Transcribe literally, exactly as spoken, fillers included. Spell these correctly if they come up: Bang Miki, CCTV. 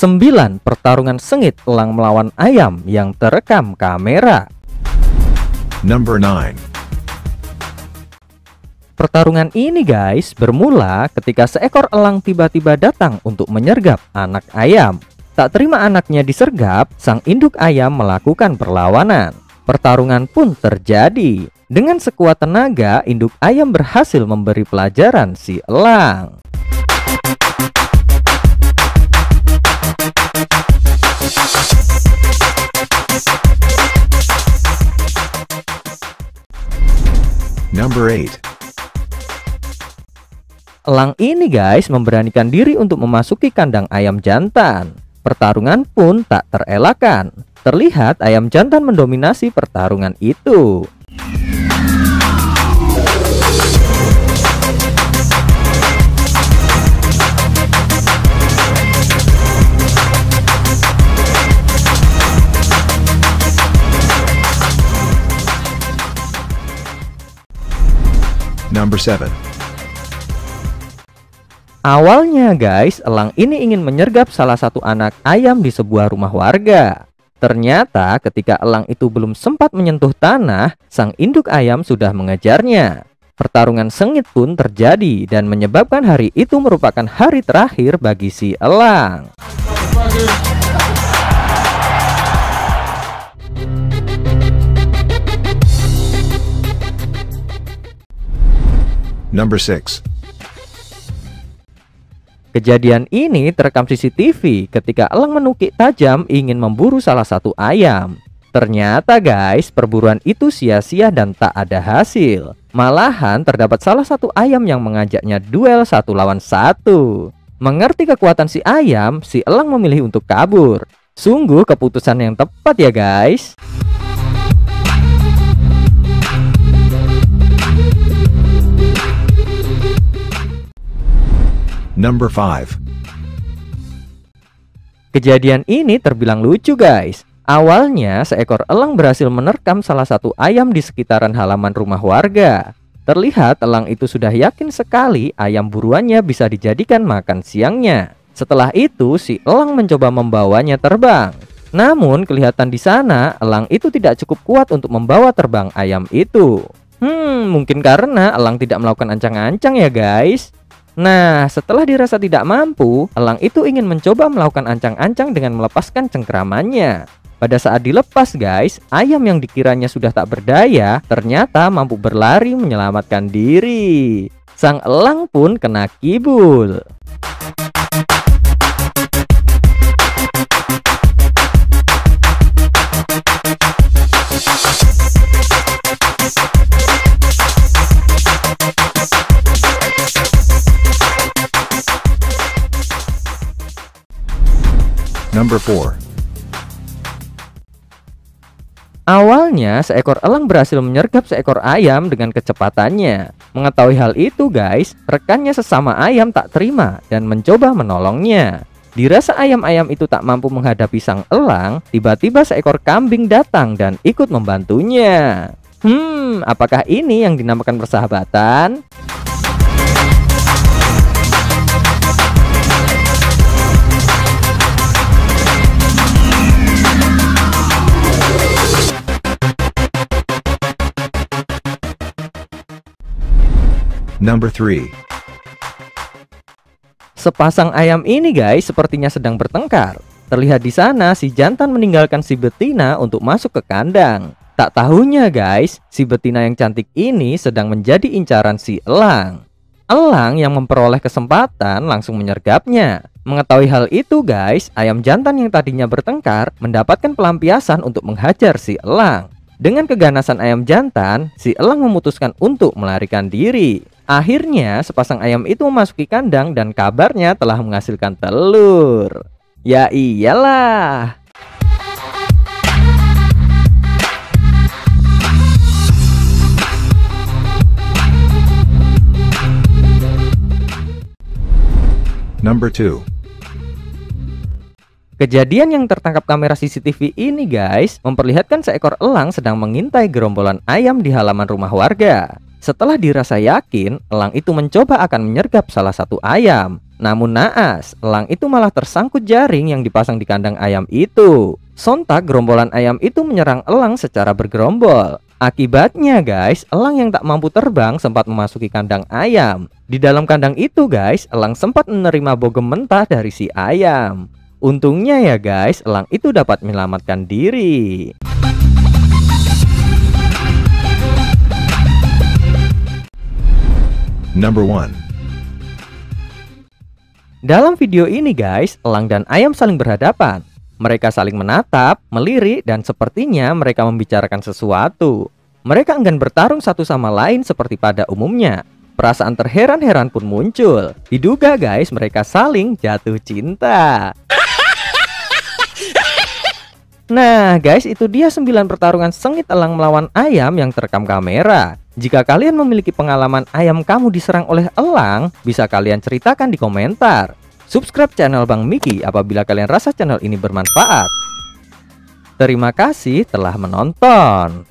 sembilan pertarungan sengit elang melawan ayam yang terekam kamera. Number nine. Pertarungan ini guys bermula ketika seekor elang tiba-tiba datang untuk menyergap anak ayam. Tak terima anaknya disergap, sang induk ayam melakukan perlawanan. Pertarungan pun terjadi. Dengan sekuat tenaga, induk ayam berhasil memberi pelajaran si elang. Number eight. Elang ini guys memberanikan diri untuk memasuki kandang ayam jantan. Pertarungan pun tak terelakkan. Terlihat ayam jantan mendominasi pertarungan itu. Number seven. Awalnya guys, elang ini ingin menyergap salah satu anak ayam di sebuah rumah warga. Ternyata ketika elang itu belum sempat menyentuh tanah, sang induk ayam sudah mengejarnya. Pertarungan sengit pun terjadi dan menyebabkan hari itu merupakan hari terakhir bagi si elang. Number six. Kejadian ini terekam C C T V ketika elang menukik tajam ingin memburu salah satu ayam. Ternyata guys, perburuan itu sia-sia dan tak ada hasil. Malahan terdapat salah satu ayam yang mengajaknya duel satu lawan satu. Mengerti kekuatan si ayam, si elang memilih untuk kabur. Sungguh keputusan yang tepat ya guys. Number five. Kejadian ini terbilang lucu guys. Awalnya seekor elang berhasil menerkam salah satu ayam di sekitaran halaman rumah warga. Terlihat elang itu sudah yakin sekali ayam buruannya bisa dijadikan makan siangnya. Setelah itu si elang mencoba membawanya terbang. Namun kelihatan di sana elang itu tidak cukup kuat untuk membawa terbang ayam itu. Hmm, mungkin karena elang tidak melakukan ancang-ancang ya guys. Nah, setelah dirasa tidak mampu, elang itu ingin mencoba melakukan ancang-ancang dengan melepaskan cengkeramannya. Pada saat dilepas guys, ayam yang dikiranya sudah tak berdaya, ternyata mampu berlari menyelamatkan diri. Sang elang pun kena kibul. Number four. Awalnya seekor elang berhasil menyergap seekor ayam dengan kecepatannya. Mengetahui hal itu guys, rekannya sesama ayam tak terima dan mencoba menolongnya. Dirasa ayam-ayam itu tak mampu menghadapi sang elang, tiba-tiba seekor kambing datang dan ikut membantunya. Hmm, apakah ini yang dinamakan persahabatan? Number three. Sepasang ayam ini guys sepertinya sedang bertengkar. Terlihat di sana si jantan meninggalkan si betina untuk masuk ke kandang. Tak tahunya guys, si betina yang cantik ini sedang menjadi incaran si elang. Elang yang memperoleh kesempatan langsung menyergapnya. Mengetahui hal itu guys, ayam jantan yang tadinya bertengkar mendapatkan pelampiasan untuk menghajar si elang. Dengan keganasan ayam jantan, si elang memutuskan untuk melarikan diri. Akhirnya, sepasang ayam itu memasuki kandang dan kabarnya telah menghasilkan telur. Ya iyalah. Number two. Kejadian yang tertangkap kamera C C T V ini guys memperlihatkan seekor elang sedang mengintai gerombolan ayam di halaman rumah warga. Setelah dirasa yakin, elang itu mencoba akan menyergap salah satu ayam. Namun naas, elang itu malah tersangkut jaring yang dipasang di kandang ayam itu. Sontak gerombolan ayam itu menyerang elang secara bergerombol. Akibatnya guys, elang yang tak mampu terbang sempat memasuki kandang ayam. Di dalam kandang itu guys, elang sempat menerima bogem mentah dari si ayam. Untungnya ya guys, elang itu dapat menyelamatkan diri. Number one. Dalam video ini guys, elang dan ayam saling berhadapan. Mereka saling menatap, melirik, dan sepertinya mereka membicarakan sesuatu. Mereka enggan bertarung satu sama lain seperti pada umumnya. Perasaan terheran-heran pun muncul. Diduga guys, mereka saling jatuh cinta. Nah guys, itu dia sembilan pertarungan sengit elang melawan ayam yang terekam kamera. Jika kalian memiliki pengalaman ayam kamu diserang oleh elang, bisa kalian ceritakan di komentar. Subscribe channel Bang Miki apabila kalian rasa channel ini bermanfaat. Terima kasih telah menonton.